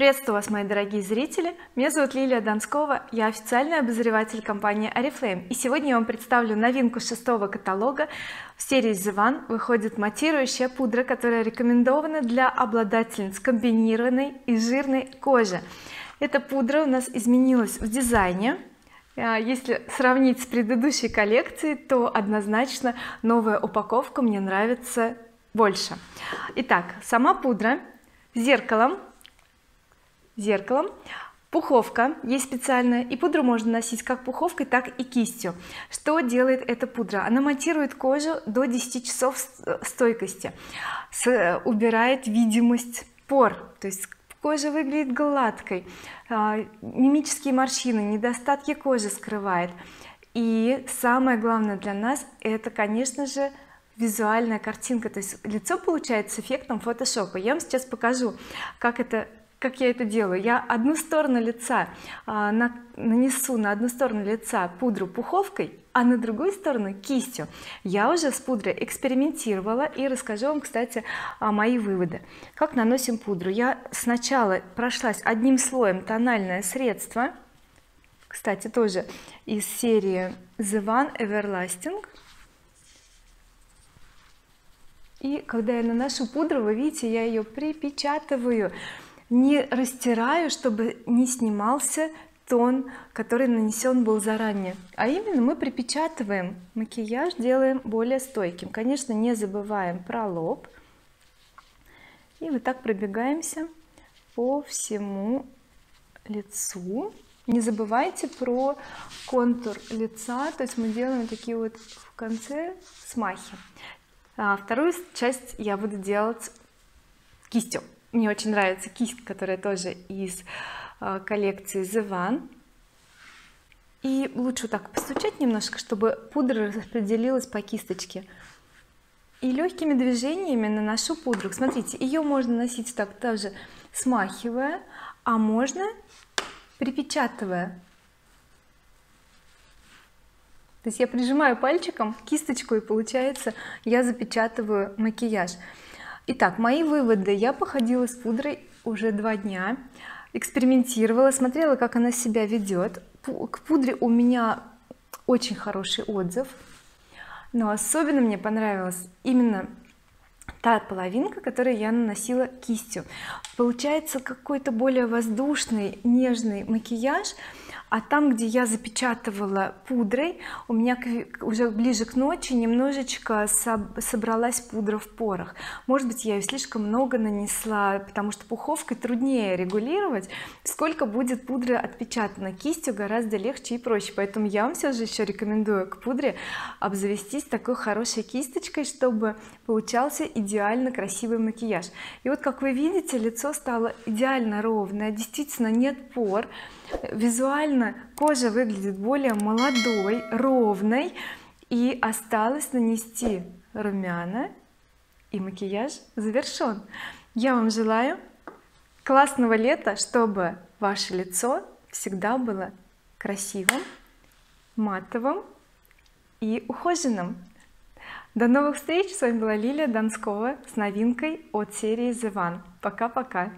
Приветствую вас, мои дорогие зрители! Меня зовут Лилия Донскова, я официальный обозреватель компании Oriflame, и сегодня я вам представлю новинку 6-го каталога. В серии The One выходит матирующая пудра, которая рекомендована для обладательниц комбинированной и жирной кожи. Эта пудра у нас изменилась в дизайне. Если сравнить с предыдущей коллекцией, то однозначно новая упаковка мне нравится больше. Итак, сама пудра зеркалом, пуховка есть специальная, и пудру можно носить как пуховкой, так и кистью. Что делает эта пудра? Она матирует кожу до 10 часов стойкости, убирает видимость пор, то есть кожа выглядит гладкой, мимические морщины, недостатки кожи скрывает. И самое главное для нас — это, конечно же, визуальная картинка, то есть лицо получается с эффектом фотошопа. Я вам сейчас покажу, как я это делаю. Я одну сторону лица нанесу на одну сторону лица пудру пуховкой, а на другую сторону кистью. Я уже с пудрой экспериментировала и расскажу вам, кстати, мои выводы. Как наносим пудру? Я сначала прошлась одним слоем тональное средство, кстати, тоже из серии The One Everlasting. И когда я наношу пудру, вы видите, я ее припечатываю, не растираю, чтобы не снимался тон, который нанесен был заранее, а именно мы припечатываем макияж, делаем более стойким. Конечно, не забываем про лоб, и вот так пробегаемся по всему лицу. Не забывайте про контур лица, то есть мы делаем такие вот в конце смахи. А вторую часть я буду делать кистью. Мне очень нравится кисть, которая тоже из коллекции The One. И лучше так постучать немножко, чтобы пудра распределилась по кисточке. И легкими движениями наношу пудру. Смотрите, ее можно носить так, тоже смахивая, а можно припечатывая. То есть я прижимаю пальчиком кисточку, и получается, я запечатываю макияж. Итак, мои выводы. Я походила с пудрой уже 2 дня, экспериментировала, смотрела, как она себя ведет. К пудре у меня очень хороший отзыв, но особенно мне понравилась именно та половинка, которую я наносила кистью. Получается какой-то более воздушный, нежный макияж, а там, где я запечатывала пудрой, у меня уже ближе к ночи немножечко собралась пудра в порах. Может быть, я ее слишком много нанесла, потому что пуховкой труднее регулировать, сколько будет пудры отпечатано. Кистью гораздо легче и проще, поэтому я вам все же еще рекомендую к пудре обзавестись такой хорошей кисточкой, чтобы получался идеально красивый макияж. И вот, как вы видите, лицо стало идеально ровное, действительно нет пор, визуально кожа выглядит более молодой, ровной, и осталось нанести румяна, и макияж завершен. Я вам желаю классного лета, чтобы ваше лицо всегда было красивым, матовым и ухоженным. До новых встреч! С вами была Лилия Донскова с новинкой от серии The One. Пока-пока!